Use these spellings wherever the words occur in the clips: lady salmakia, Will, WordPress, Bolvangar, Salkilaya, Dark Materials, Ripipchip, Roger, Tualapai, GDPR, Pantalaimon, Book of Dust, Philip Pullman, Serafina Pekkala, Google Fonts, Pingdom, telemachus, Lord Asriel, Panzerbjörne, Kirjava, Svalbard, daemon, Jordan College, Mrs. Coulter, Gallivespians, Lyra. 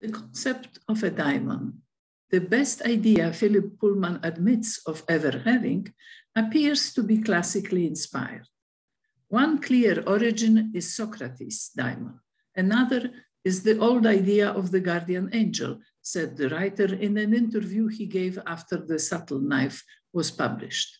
The concept of a daemon, the best idea Philip Pullman admits of ever having, appears to be classically inspired. One clear origin is Socrates' daemon. Another is the old idea of the guardian angel, said the writer in an interview he gave after The Subtle Knife was published.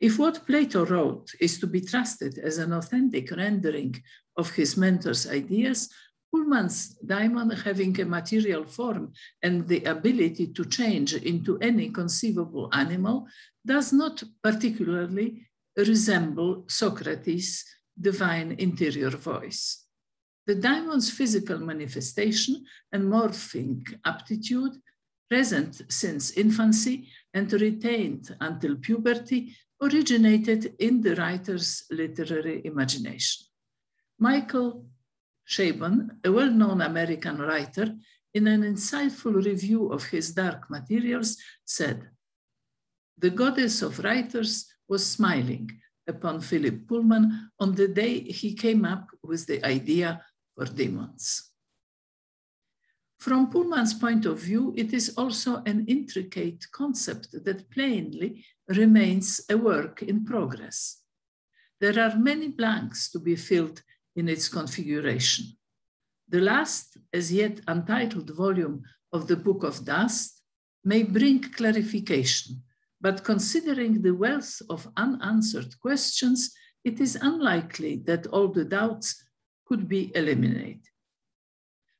If what Plato wrote is to be trusted as an authentic rendering of his mentor's ideas, Pullman's daemon, having a material form and the ability to change into any conceivable animal, does not particularly resemble Socrates' divine interior voice. The daimon's physical manifestation and morphing aptitude, present since infancy and retained until puberty, originated in the writer's literary imagination. Michael Shabon, a well-known American writer, in an insightful review of his Dark Materials, said, "The goddess of writers was smiling upon Philip Pullman on the day he came up with the idea for demons." From Pullman's point of view, it is also an intricate concept that plainly remains a work in progress. There are many blanks to be filled in its configuration. The last, as yet untitled volume of the Book of Dust may bring clarification, but considering the wealth of unanswered questions, it is unlikely that all the doubts could be eliminated.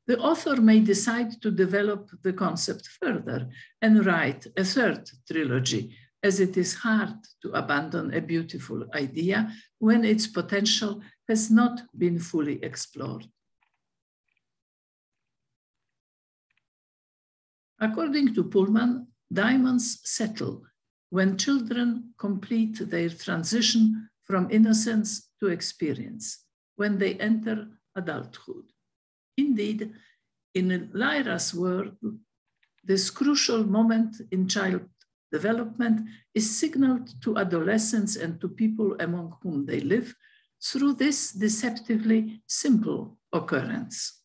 The author may decide to develop the concept further and write a third trilogy, as it is hard to abandon a beautiful idea when its potential has not been fully explored. According to Pullman, daemons settle when children complete their transition from innocence to experience, when they enter adulthood. Indeed, in Lyra's world, this crucial moment in child development is signaled to adolescents and to people among whom they live through this deceptively simple occurrence.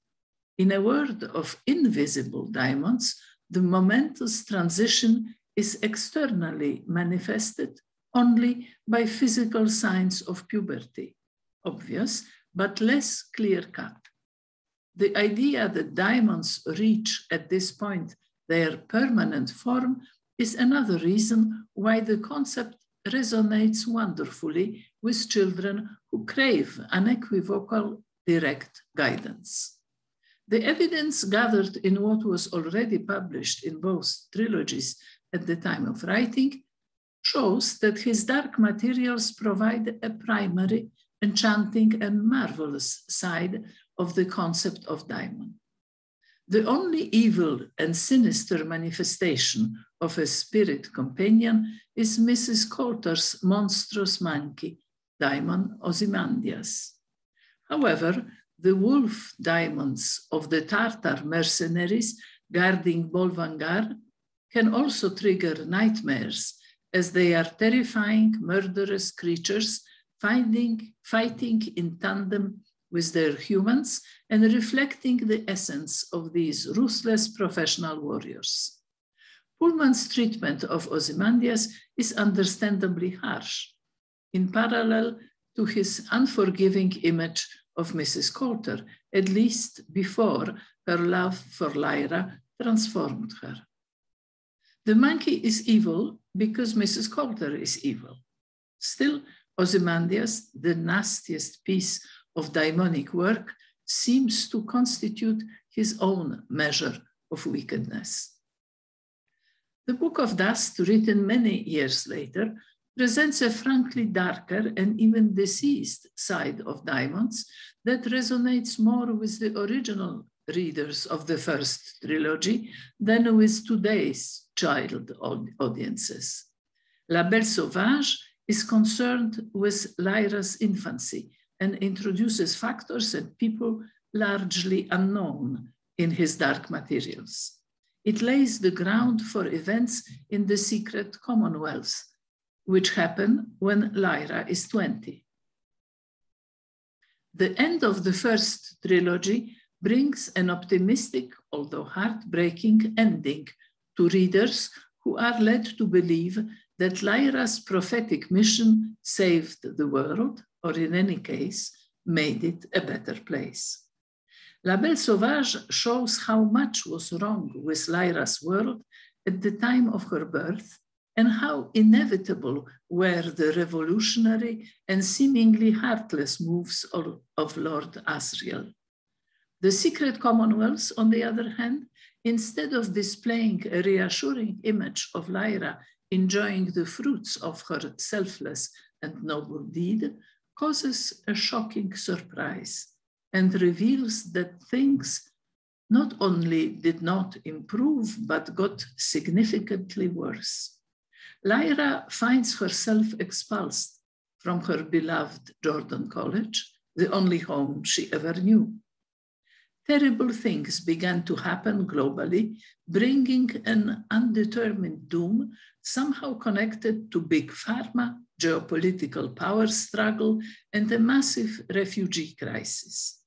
In a world of invisible daemons, the momentous transition is externally manifested only by physical signs of puberty, obvious but less clear-cut. The idea that daemons reach at this point their permanent form is another reason why the concept resonates wonderfully with children who crave unequivocal, direct guidance. The evidence gathered in what was already published in both trilogies at the time of writing shows that his Dark Materials provide a primary, enchanting, and marvelous side of the concept of daemon. The only evil and sinister manifestation of a spirit companion is Mrs. Coulter's monstrous monkey, Diamond Ozymandias. However, the wolf daemons of the Tartar mercenaries guarding Bolvangar can also trigger nightmares, as they are terrifying, murderous creatures fighting in tandem with their humans and reflecting the essence of these ruthless professional warriors. Pullman's treatment of Ozymandias is understandably harsh, in parallel to his unforgiving image of Mrs. Coulter, at least before her love for Lyra transformed her. The monkey is evil because Mrs. Coulter is evil. Still, Ozymandias, the nastiest piece of daemonic work, seems to constitute his own measure of wickedness. The Book of Dust, written many years later, presents a frankly darker and even diseased side of daemons that resonates more with the original readers of the first trilogy than with today's child audiences. La Belle Sauvage is concerned with Lyra's infancy and introduces factors and people largely unknown in his Dark Materials. It lays the ground for events in the secret commonwealth, which happen when Lyra is 20. The end of the first trilogy brings an optimistic, although heartbreaking, ending to readers who are led to believe that Lyra's prophetic mission saved the world, or in any case, made it a better place. La Belle Sauvage shows how much was wrong with Lyra's world at the time of her birth, and how inevitable were the revolutionary and seemingly heartless moves of Lord Asriel. The secret commonwealths, on the other hand, instead of displaying a reassuring image of Lyra enjoying the fruits of her selfless and noble deed, causes a shocking surprise and reveals that things not only did not improve, but got significantly worse. Lyra finds herself expelled from her beloved Jordan College, the only home she ever knew. Terrible things began to happen globally, bringing an undetermined doom somehow connected to big pharma, geopolitical power struggle, and a massive refugee crisis.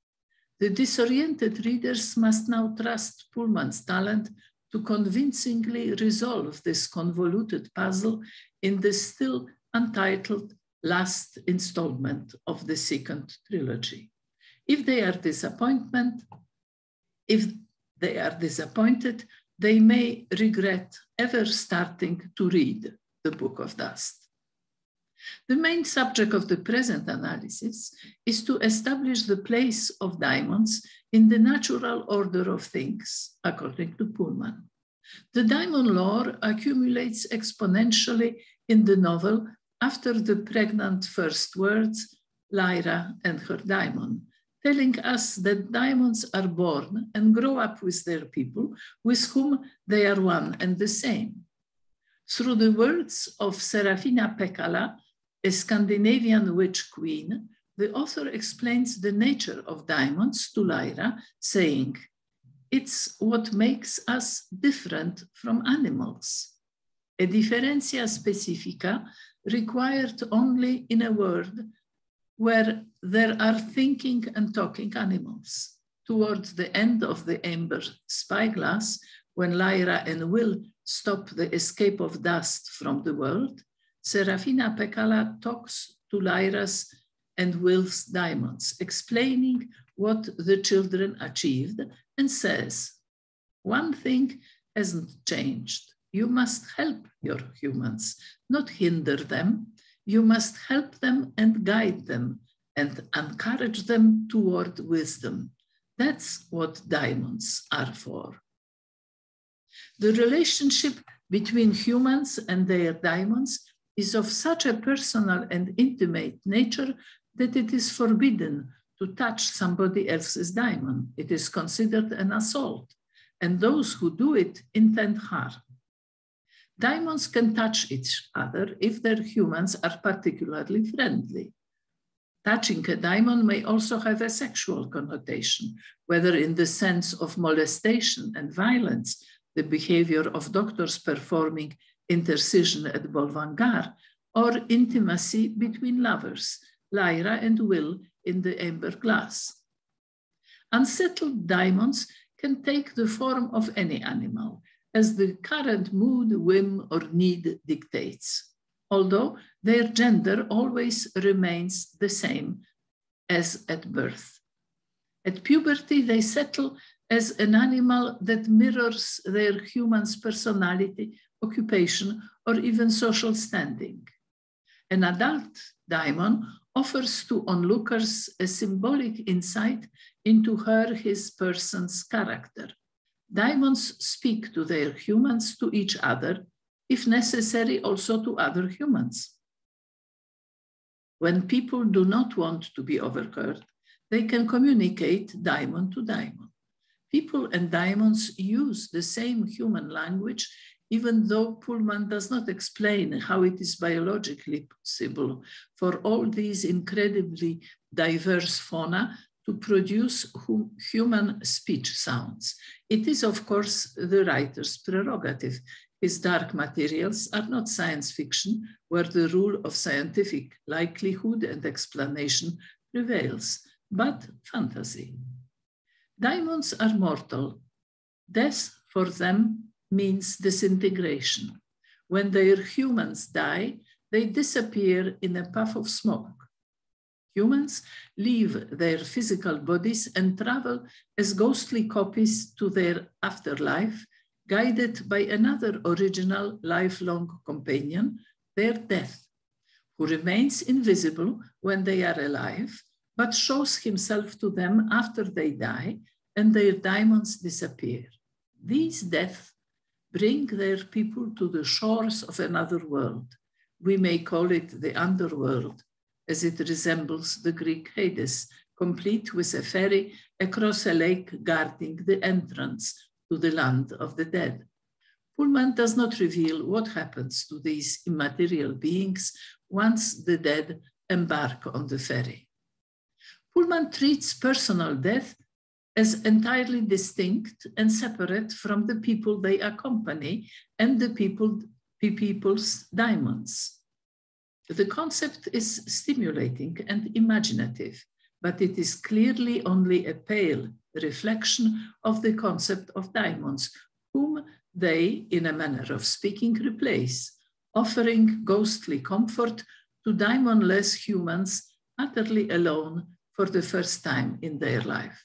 The disoriented readers must now trust Pullman's talent to convincingly resolve this convoluted puzzle in the still untitled last installment of the second trilogy. If they are disappointed, they may regret ever starting to read the Book of Dust. The main subject of the present analysis is to establish the place of daemons in the natural order of things, according to Pullman. The daemon lore accumulates exponentially in the novel after the pregnant first words, Lyra and her daemon, telling us that daemons are born and grow up with their people, with whom they are one and the same. Through the words of Serafina Pekkala, a Scandinavian witch queen, the author explains the nature of daemons to Lyra, saying, "It's what makes us different from animals. A differentia specifica required only in a world where there are thinking and talking animals." Towards the end of the Amber Spyglass, when Lyra and Will stop the escape of dust from the world, Serafina Pekkala talks to Lyra's and Will's daemons, explaining what the children achieved, and says, "One thing hasn't changed. You must help your humans, not hinder them. You must help them and guide them and encourage them toward wisdom. That's what daemons are for." The relationship between humans and their daemons is of such a personal and intimate nature that it is forbidden to touch somebody else's daemon. It is considered an assault, and those who do it intend harm. Daemons can touch each other if their humans are particularly friendly. Touching a daemon may also have a sexual connotation, whether in the sense of molestation and violence, the behavior of doctors performing intercision at Bolvangar, or intimacy between lovers, Lyra and Will in the Amber Glass. Unsettled daemons can take the form of any animal, as the current mood, whim, or need dictates, although their gender always remains the same as at birth. At puberty, they settle as an animal that mirrors their human's personality, occupation, or even social standing. An adult daemon offers to onlookers a symbolic insight into his person's character. Daemons speak to their humans, to each other, if necessary, also to other humans. When people do not want to be overheard, they can communicate daemon to daemon. People and daemons use the same human language, even though Pullman does not explain how it is biologically possible for all these incredibly diverse fauna to produce human speech sounds. It is, of course, the writer's prerogative. His Dark Materials are not science fiction, where the rule of scientific likelihood and explanation prevails, but fantasy. Daemons are mortal. Death for them means disintegration. When their humans die, they disappear in a puff of smoke. Humans leave their physical bodies and travel as ghostly copies to their afterlife, guided by another original lifelong companion, their death, who remains invisible when they are alive, but shows himself to them after they die and their daemons disappear. These deaths bring their people to the shores of another world. We may call it the underworld, as it resembles the Greek Hades, complete with a ferry across a lake guarding the entrance to the land of the dead. Pullman does not reveal what happens to these immaterial beings once the dead embark on the ferry. Pullman treats personal death as entirely distinct and separate from the people they accompany and the people's daemons. The concept is stimulating and imaginative, but it is clearly only a pale reflection of the concept of daemons, whom they, in a manner of speaking, replace, offering ghostly comfort to daemonless humans utterly alone for the first time in their life.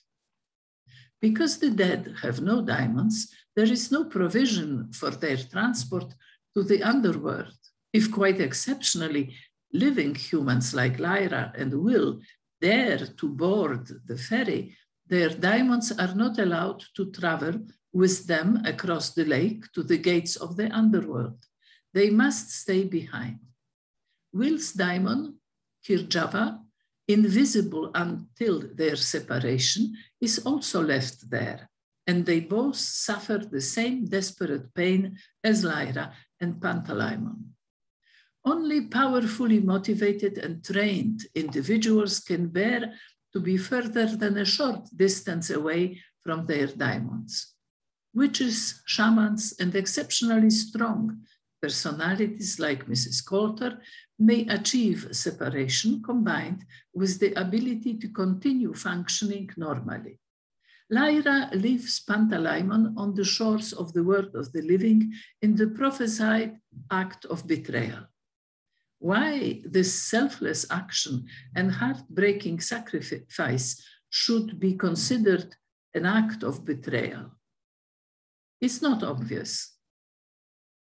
Because the dead have no daemons, there is no provision for their transport to the underworld. If quite exceptionally, living humans like Lyra and Will dare to board the ferry, their daemons are not allowed to travel with them across the lake to the gates of the underworld. They must stay behind. Will's daemon, Kirjava, invisible until their separation, is also left there, and they both suffer the same desperate pain as Lyra and Pantalaimon. Only powerfully motivated and trained individuals can bear to be further than a short distance away from their daemons. Witches, shamans, and exceptionally strong personalities like Mrs. Coulter may achieve separation combined with the ability to continue functioning normally. Lyra leaves Pantalaimon on the shores of the world of the living in the prophesied act of betrayal. Why this selfless action and heartbreaking sacrifice should be considered an act of betrayal? It's not obvious.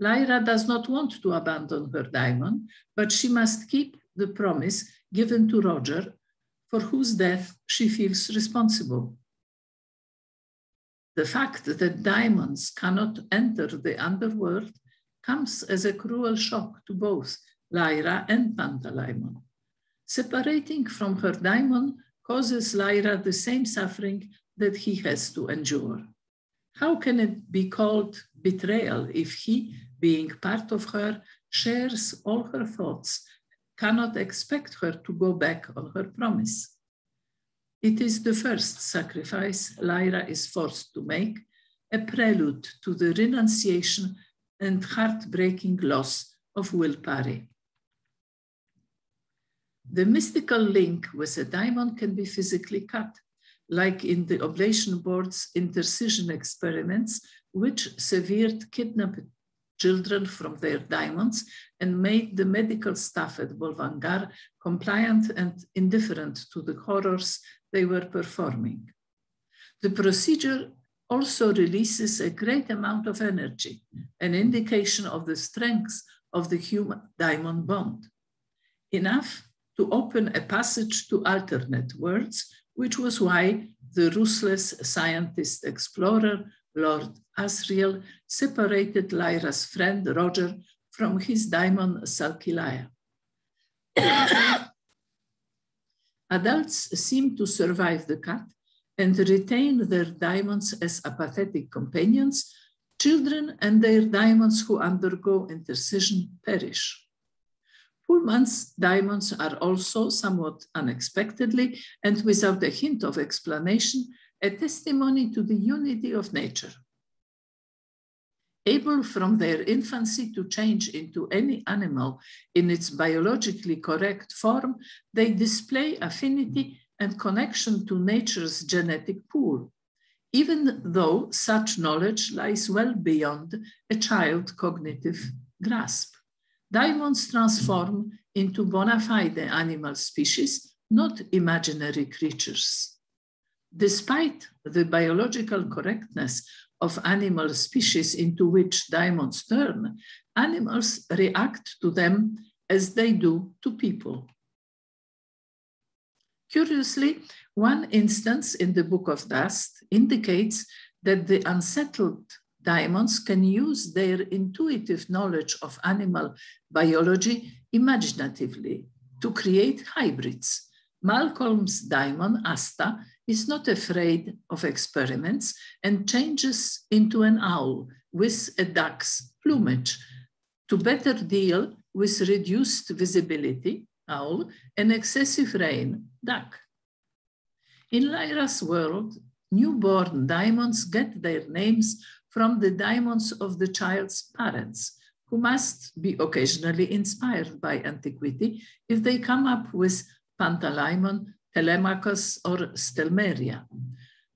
Lyra does not want to abandon her daemon, but she must keep the promise given to Roger, for whose death she feels responsible. The fact that daemons cannot enter the underworld comes as a cruel shock to both Lyra and Pantalaimon. Separating from her daemon causes Lyra the same suffering that he has to endure. How can it be called betrayal if he, being part of her, shares all her thoughts, cannot expect her to go back on her promise? It is the first sacrifice Lyra is forced to make, a prelude to the renunciation and heartbreaking loss of Will Parry. The mystical link with a daemon can be physically cut, like in the Oblation Board's intercision experiments, which severed kidnapped children from their daemons and made the medical staff at Bolvangar compliant and indifferent to the horrors they were performing. The procedure also releases a great amount of energy, an indication of the strength of the human-daemon bond, enough to open a passage to alternate worlds, which was why the ruthless scientist-explorer, Lord Asriel, separated Lyra's friend, Roger, from his daemon, Salkilaya. Adults seem to survive the cut and retain their daemons as apathetic companions. Children and their daemons who undergo intercision perish. Pullman's daemons are also, somewhat unexpectedly and without a hint of explanation, a testimony to the unity of nature. Able from their infancy to change into any animal in its biologically correct form, they display affinity and connection to nature's genetic pool, even though such knowledge lies well beyond a child's cognitive grasp. Daemons transform into bona fide animal species, not imaginary creatures. Despite the biological correctness of animal species into which daemons turn, animals react to them as they do to people. Curiously, one instance in the Book of Dust indicates that the unsettled daemons can use their intuitive knowledge of animal biology imaginatively to create hybrids. Malcolm's daemon, Asta, is not afraid of experiments and changes into an owl with a duck's plumage to better deal with reduced visibility, owl, and excessive rain, duck. In Lyra's world, newborn daemons get their names from the daemons of the child's parents, who must be occasionally inspired by antiquity if they come up with Pantalaimon, Telemachus, or Stelmeria.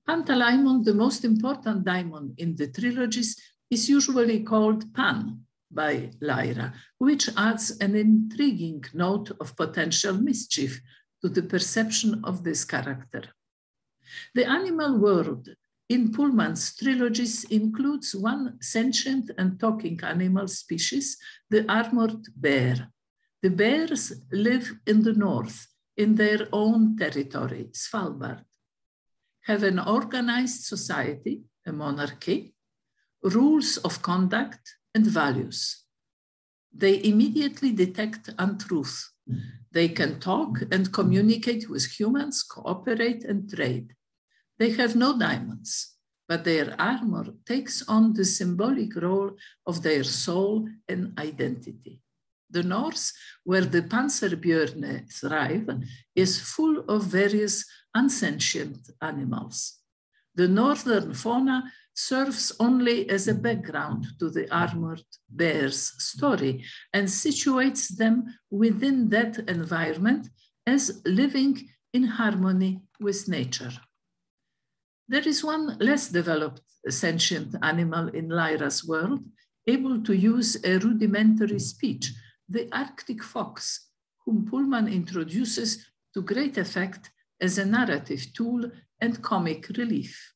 Pantalaimon, the most important daemon in the trilogies, is usually called Pan by Lyra, which adds an intriguing note of potential mischief to the perception of this character. The animal world in Pullman's trilogies includes one sentient and talking animal species, the armored bear. The bears live in the north, in their own territory, Svalbard, have an organized society, a monarchy, rules of conduct and values. They immediately detect untruth. They can talk and communicate with humans, cooperate and trade. They have no diamonds, but their armor takes on the symbolic role of their soul and identity. The north, where the Panzerbjörne thrive, is full of various unsentient animals. The northern fauna serves only as a background to the armored bear's story and situates them within that environment as living in harmony with nature. There is one less developed sentient animal in Lyra's world, able to use a rudimentary speech, the Arctic fox, whom Pullman introduces to great effect as a narrative tool and comic relief.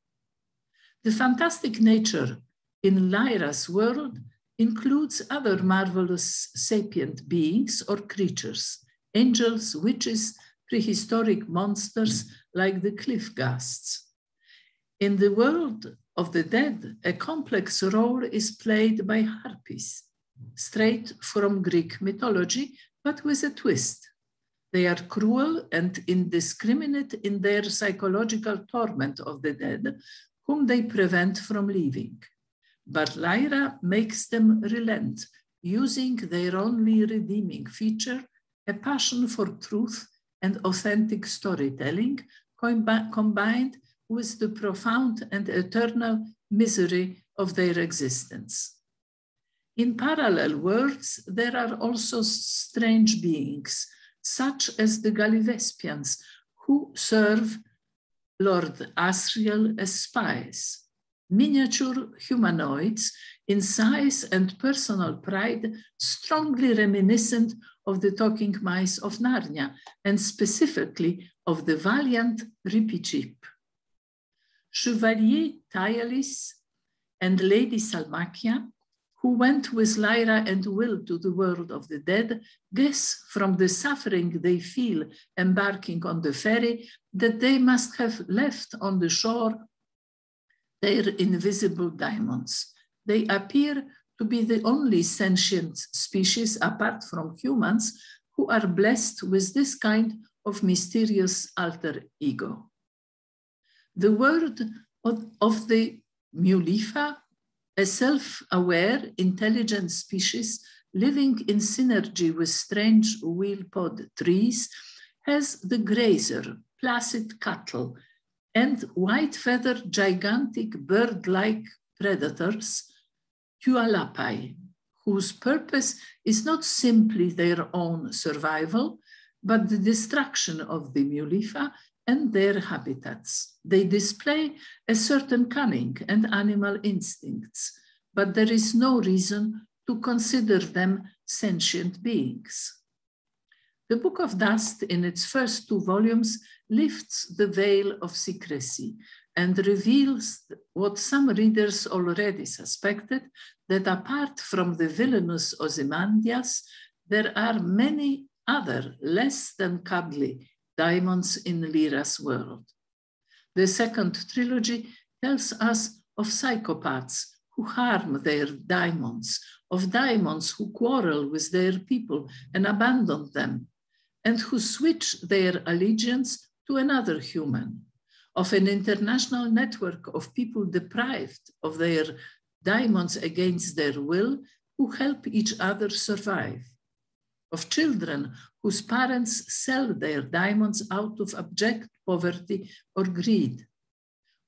The fantastic nature in Lyra's world includes other marvelous sapient beings or creatures, angels, witches, prehistoric monsters like the cliffgasts. In the world of the dead, a complex role is played by harpies, straight from Greek mythology, but with a twist. They are cruel and indiscriminate in their psychological torment of the dead, whom they prevent from leaving. But Lyra makes them relent, using their only redeeming feature, a passion for truth and authentic storytelling, combined with the profound and eternal misery of their existence. In parallel worlds, there are also strange beings, such as the Gallivespians, who serve Lord Asriel as spies, miniature humanoids in size and personal pride, strongly reminiscent of the talking mice of Narnia, and specifically of the valiant Ripipchip. Chevalier Tialis and Lady Salmakia, who went with Lyra and Will to the world of the dead, guess from the suffering they feel embarking on the ferry that they must have left on the shore their invisible diamonds. They appear to be the only sentient species apart from humans who are blessed with this kind of mysterious alter ego. The world of the Muleifa, a self-aware, intelligent species living in synergy with strange wheel-pod trees, has the grazer, placid cattle, and white-feathered, gigantic bird-like predators, Tualapai, whose purpose is not simply their own survival, but the destruction of the Muleifa and their habitats. They display a certain cunning and animal instincts, but there is no reason to consider them sentient beings. The Book of Dust, in its first two volumes, lifts the veil of secrecy and reveals what some readers already suspected, that apart from the villainous Ozymandias, there are many other less than cuddly daemons in Lyra's world. The second trilogy tells us of psychopaths who harm their daemons, of daemons who quarrel with their people and abandon them, and who switch their allegiance to another human, of an international network of people deprived of their daemons against their will, who help each other survive, of children whose parents sell their daemons out of abject poverty or greed,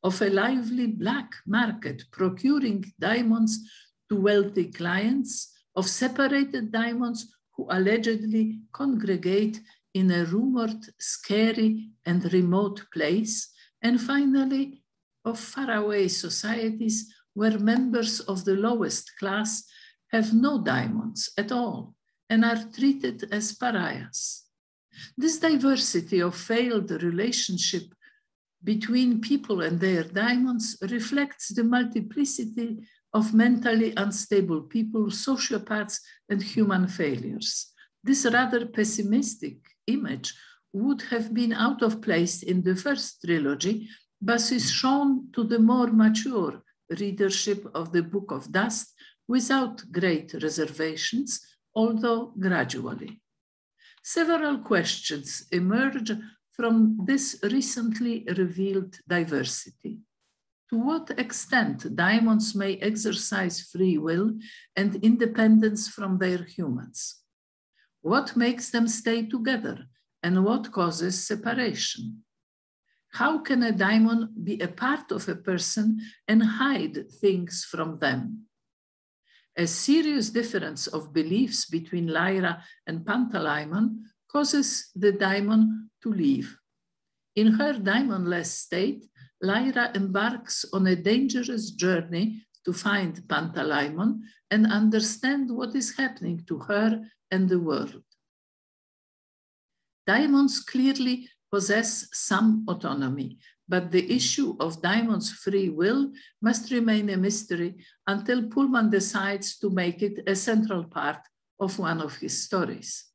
of a lively black market procuring daemons to wealthy clients, of separated daemons who allegedly congregate in a rumored, scary, and remote place, and finally, of faraway societies where members of the lowest class have no daemons at all and are treated as pariahs. This diversity of failed relationship between people and their daemons reflects the multiplicity of mentally unstable people, sociopaths, and human failures. This rather pessimistic image would have been out of place in the first trilogy, but is shown to the more mature readership of the Book of Dust without great reservations, although gradually. Several questions emerge from this recently revealed diversity. To what extent daemons may exercise free will and independence from their humans? What makes them stay together and what causes separation? How can a daemon be a part of a person and hide things from them? A serious difference of beliefs between Lyra and Pantalaimon causes the daemon to leave. In her daemon-less state, Lyra embarks on a dangerous journey to find Pantalaimon and understand what is happening to her and the world. Daemons clearly possess some autonomy, but the issue of daemons' free will must remain a mystery until Pullman decides to make it a central part of one of his stories.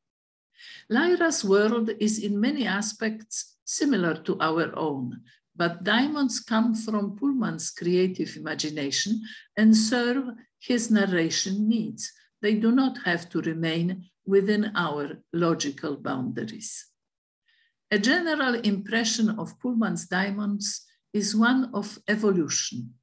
Lyra's world is in many aspects similar to our own, but daemons come from Pullman's creative imagination and serve his narration needs. They do not have to remain within our logical boundaries. A general impression of Pullman's daemons is one of evolution,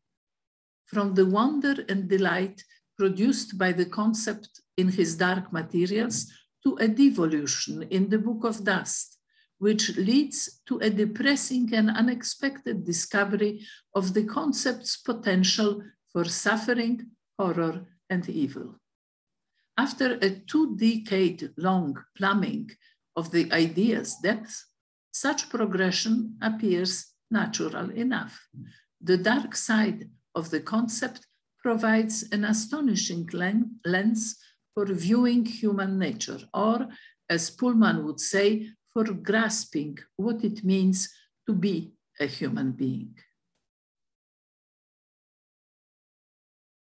from the wonder and delight produced by the concept in his Dark Materials to a devolution in the Book of Dust, which leads to a depressing and unexpected discovery of the concept's potential for suffering, horror, and evil. After a two-decade-long plumbing of the idea's depth, such progression appears natural enough. The dark side of the concept provides an astonishing lens for viewing human nature, or, as Pullman would say, for grasping what it means to be a human being.